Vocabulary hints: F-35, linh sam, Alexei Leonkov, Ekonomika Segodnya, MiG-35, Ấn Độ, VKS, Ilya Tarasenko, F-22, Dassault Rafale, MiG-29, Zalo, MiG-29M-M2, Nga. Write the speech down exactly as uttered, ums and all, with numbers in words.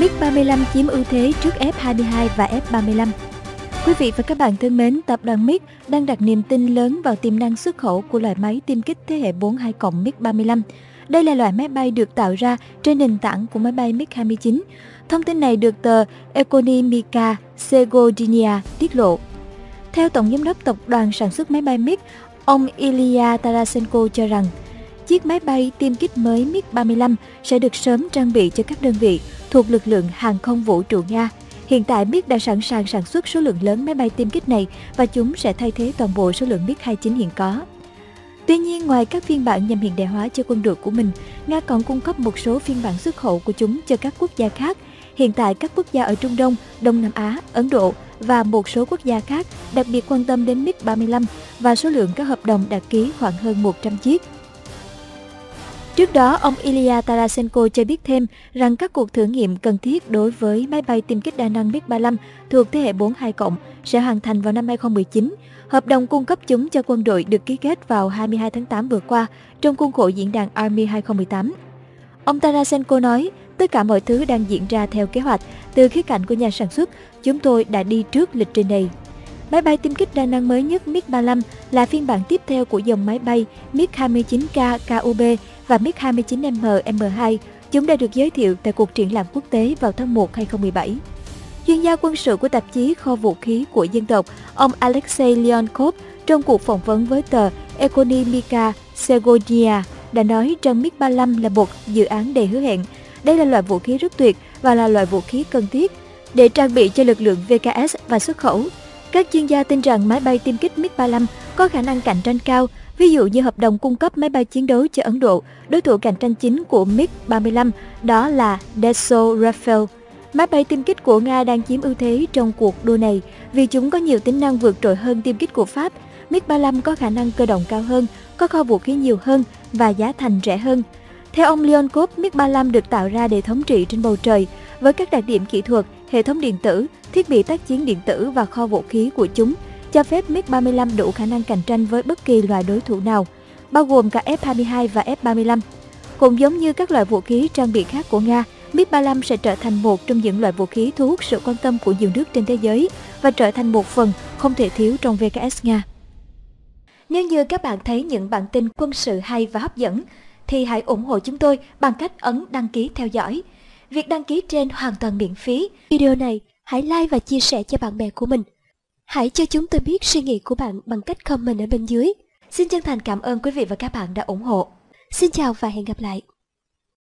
MiG ba mươi lăm chiếm ưu thế trước F hai mươi hai và F ba mươi lăm. Quý vị và các bạn thân mến, tập đoàn MiG đang đặt niềm tin lớn vào tiềm năng xuất khẩu của loại máy tiêm kích thế hệ bốn hai cộng MiG ba mươi lăm. Đây là loại máy bay được tạo ra trên nền tảng của máy bay MiG hai mươi chín. Thông tin này được tờ Ekonomika Segodnya tiết lộ. Theo Tổng Giám đốc Tập đoàn Sản xuất Máy bay MiG, ông Ilya Tarasenko cho rằng, chiếc máy bay tiêm kích mới MiG ba mươi lăm sẽ được sớm trang bị cho các đơn vị thuộc lực lượng hàng không vũ trụ Nga. Hiện tại, MiG đã sẵn sàng sản xuất số lượng lớn máy bay tiêm kích này và chúng sẽ thay thế toàn bộ số lượng MiG hai mươi chín hiện có. Tuy nhiên, ngoài các phiên bản nhằm hiện đại hóa cho quân đội của mình, Nga còn cung cấp một số phiên bản xuất khẩu của chúng cho các quốc gia khác. Hiện tại, các quốc gia ở Trung Đông, Đông Nam Á, Ấn Độ và một số quốc gia khác đặc biệt quan tâm đến MiG ba mươi lăm và số lượng các hợp đồng đã ký khoảng hơn một trăm chiếc. Trước đó, ông Ilya Tarasenko cho biết thêm rằng các cuộc thử nghiệm cần thiết đối với máy bay tiêm kích đa năng MiG ba mươi lăm thuộc thế hệ bốn hai cộng sẽ hoàn thành vào năm hai không một chín. Hợp đồng cung cấp chúng cho quân đội được ký kết vào hai mươi hai tháng tám vừa qua trong khuôn khổ diễn đàn Army hai không một tám. Ông Tarasenko nói, tất cả mọi thứ đang diễn ra theo kế hoạch. Từ khía cạnh của nhà sản xuất, chúng tôi đã đi trước lịch trình này. Máy bay tiêm kích đa năng mới nhất MiG ba mươi lăm là phiên bản tiếp theo của dòng máy bay MiG hai mươi chín K K U B và MiG hai mươi chín M M hai. Chúng đã được giới thiệu tại cuộc triển lãm quốc tế vào tháng một năm hai không một bảy. Chuyên gia quân sự của tạp chí Kho Vũ khí của Dân tộc, ông Alexei Leonkov trong cuộc phỏng vấn với tờ Ekonomika Segodnya đã nói rằng MiG ba mươi lăm là một dự án đầy hứa hẹn. Đây là loại vũ khí rất tuyệt và là loại vũ khí cần thiết để trang bị cho lực lượng V K S và xuất khẩu. Các chuyên gia tin rằng máy bay tiêm kích MiG ba mươi lăm có khả năng cạnh tranh cao, ví dụ như hợp đồng cung cấp máy bay chiến đấu cho Ấn Độ, đối thủ cạnh tranh chính của MiG ba mươi lăm đó là Dassault Rafale. Máy bay tiêm kích của Nga đang chiếm ưu thế trong cuộc đua này vì chúng có nhiều tính năng vượt trội hơn tiêm kích của Pháp. MiG ba mươi lăm có khả năng cơ động cao hơn, có kho vũ khí nhiều hơn và giá thành rẻ hơn. Theo ông Leonkov, MiG ba mươi lăm được tạo ra để thống trị trên bầu trời với các đặc điểm kỹ thuật, hệ thống điện tử, thiết bị tác chiến điện tử và kho vũ khí của chúng cho phép MiG ba mươi lăm đủ khả năng cạnh tranh với bất kỳ loại đối thủ nào, bao gồm cả F hai mươi hai và F ba mươi lăm. Cũng giống như các loại vũ khí trang bị khác của Nga, MiG ba mươi lăm sẽ trở thành một trong những loại vũ khí thu hút sự quan tâm của nhiều nước trên thế giới và trở thành một phần không thể thiếu trong V K S Nga. Nếu như các bạn thấy những bản tin quân sự hay và hấp dẫn, thì hãy ủng hộ chúng tôi bằng cách ấn đăng ký theo dõi. Việc đăng ký trên hoàn toàn miễn phí. Video này hãy like và chia sẻ cho bạn bè của mình. Hãy cho chúng tôi biết suy nghĩ của bạn bằng cách comment ở bên dưới. Xin chân thành cảm ơn quý vị và các bạn đã ủng hộ. Xin chào và hẹn gặp lại.